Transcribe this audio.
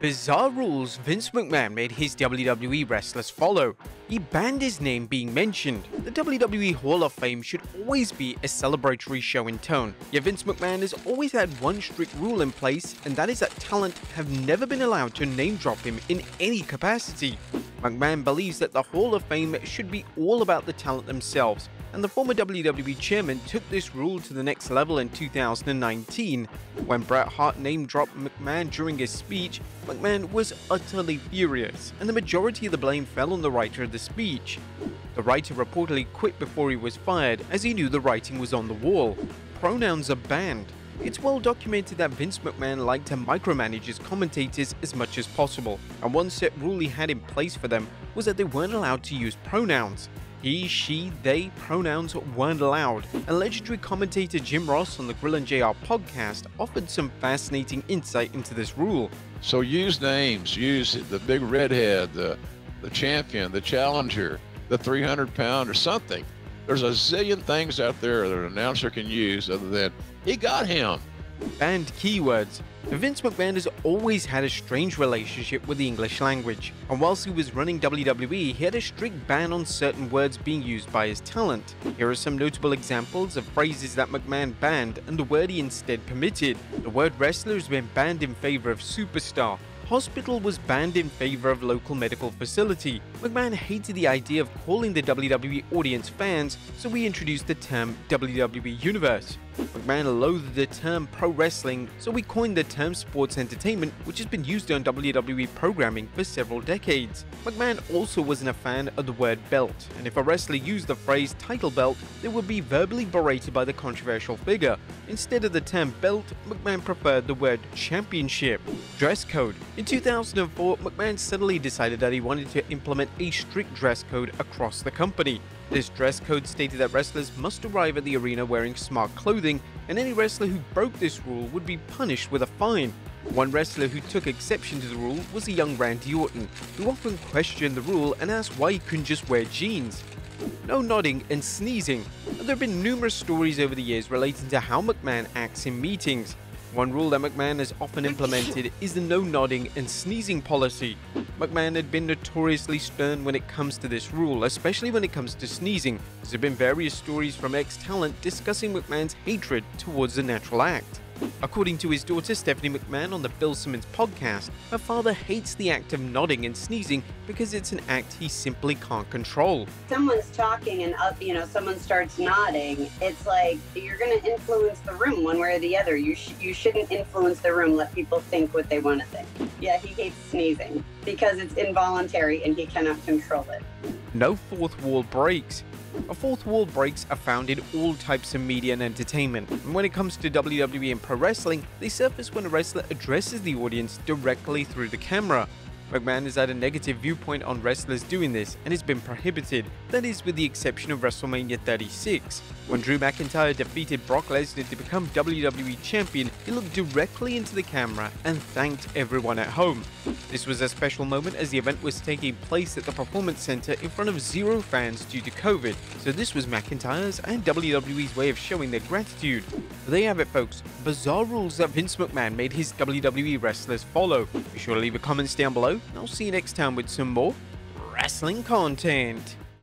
Bizarre rules Vince McMahon made his WWE wrestlers follow. He banned his name being mentioned. The WWE Hall of Fame should always be a celebratory show and tone. Yet Vince McMahon has always had one strict rule in place, and that is that talent have never been allowed to name drop him in any capacity. McMahon believes that the Hall of Fame should be all about the talent themselves, and the former WWE chairman took this rule to the next level in 2019. When Bret Hart name-dropped McMahon during his speech, McMahon was utterly furious, and the majority of the blame fell on the writer of the speech. The writer reportedly quit before he was fired, as he knew the writing was on the wall. Pronouns are banned. It's well documented that Vince McMahon liked to micromanage his commentators as much as possible, and one set rule he had in place for them was that they weren't allowed to use pronouns. He, she, they pronouns weren't allowed, and legendary commentator Jim Ross on the Grill and JR podcast offered some fascinating insight into this rule. So use names, use the big redhead, the champion, the challenger, the 300-pounder, something. There's a zillion things out there that an announcer can use other than, he got him. Banned keywords. Vince McMahon has always had a strange relationship with the English language, and whilst he was running WWE, he had a strict ban on certain words being used by his talent. Here are some notable examples of phrases that McMahon banned and the word he instead permitted. The word wrestler has been banned in favor of superstar. Hospital was banned in favor of local medical facility. McMahon hated the idea of calling the WWE audience fans, so he introduced the term WWE Universe. McMahon loathed the term pro wrestling, so he coined the term sports entertainment, which has been used on WWE programming for several decades. McMahon also wasn't a fan of the word belt, and if a wrestler used the phrase title belt, they would be verbally berated by the controversial figure. Instead of the term belt, McMahon preferred the word championship. Dress code. In 2004, McMahon suddenly decided that he wanted to implement a strict dress code across the company. This dress code stated that wrestlers must arrive at the arena wearing smart clothing, and any wrestler who broke this rule would be punished with a fine. One wrestler who took exception to the rule was a young Randy Orton, who often questioned the rule and asked why he couldn't just wear jeans. No nodding and sneezing. There have been numerous stories over the years relating to how McMahon acts in meetings. One rule that McMahon has often implemented is the no nodding and sneezing policy. McMahon had been notoriously stern when it comes to this rule, especially when it comes to sneezing. There have been various stories from ex-talent discussing McMahon's hatred towards the natural act. According to his daughter Stephanie McMahon on the Bill Simmons podcast, her father hates the act of nodding and sneezing because it's an act he simply can't control. Someone's talking and someone starts nodding. It's like you're going to influence the room one way or the other. You shouldn't influence the room. Let people think what they want to think. Yeah, he hates sneezing because it's involuntary and he cannot control it. No fourth wall breaks. A fourth wall breaks are found in all types of media and entertainment, and when it comes to WWE and pro wrestling, they surface when a wrestler addresses the audience directly through the camera. McMahon has had a negative viewpoint on wrestlers doing this and has been prohibited, that is with the exception of WrestleMania 36. When Drew McIntyre defeated Brock Lesnar to become WWE Champion, he looked directly into the camera and thanked everyone at home. This was a special moment as the event was taking place at the Performance Center in front of zero fans due to COVID, so this was McIntyre's and WWE's way of showing their gratitude. There you have it folks, bizarre rules that Vince McMahon made his WWE wrestlers follow. Be sure to leave your comments down below. I'll see you next time with some more wrestling content.